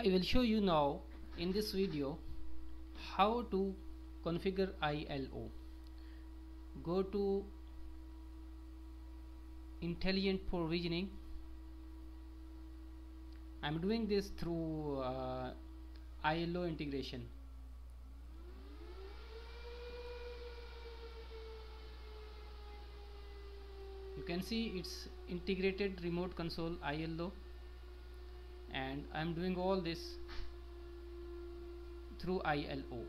I will show you now in this video how to configure ILO. Go to intelligent provisioning. I'm doing this through ILO integration. You can see it's integrated remote console ILO, and I'm doing all this through ILO.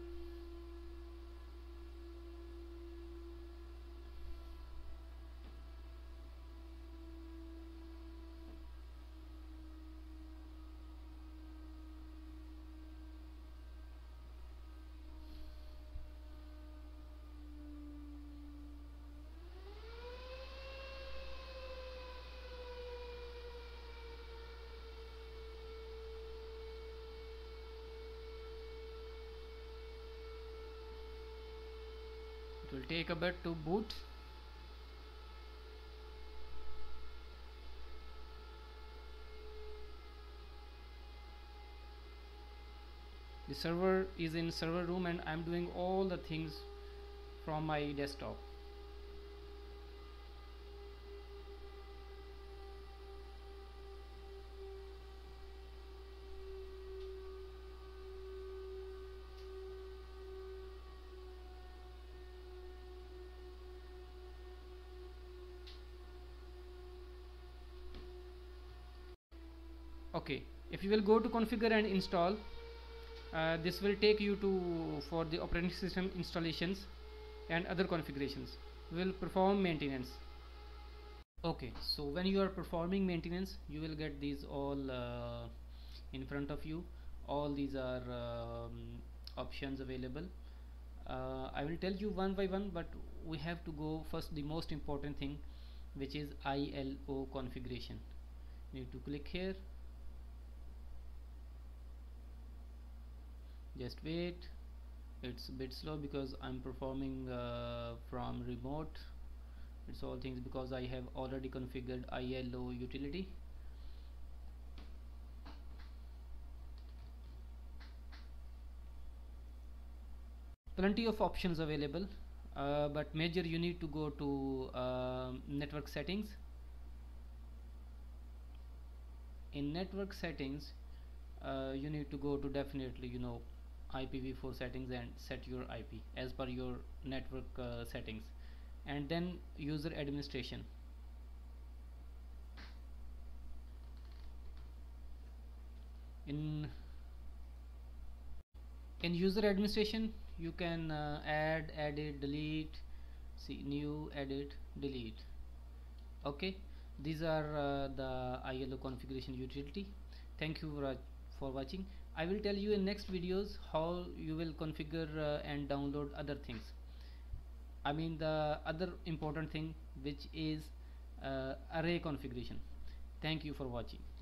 It will take a bit to boot. The server is in server room and I'm doing all the things from my desktop. Okay, if you will go to configure and install, this will take you to for the operating system installations and other configurations. We will perform maintenance. Okay, so when you are performing maintenance, you will get these all in front of you. All these are options available. I will tell you one by one, but we have to go first the most important thing, which is ILO configuration. You need to click here. Just wait, it's a bit slow because I'm performing from remote. It's all things because I have already configured ILO utility. Plenty of options available, but major you need to go to network settings. In network settings, you need to go to definitely IPv4 settings and set your IP as per your network settings, and then user administration. In user administration, you can add, edit, delete, see new, edit, delete. Okay, these are the ILO configuration utility. Thank you for watching. I will tell you in next videos how you will configure and download other things. I mean the other important thing, which is array configuration. Thank you for watching.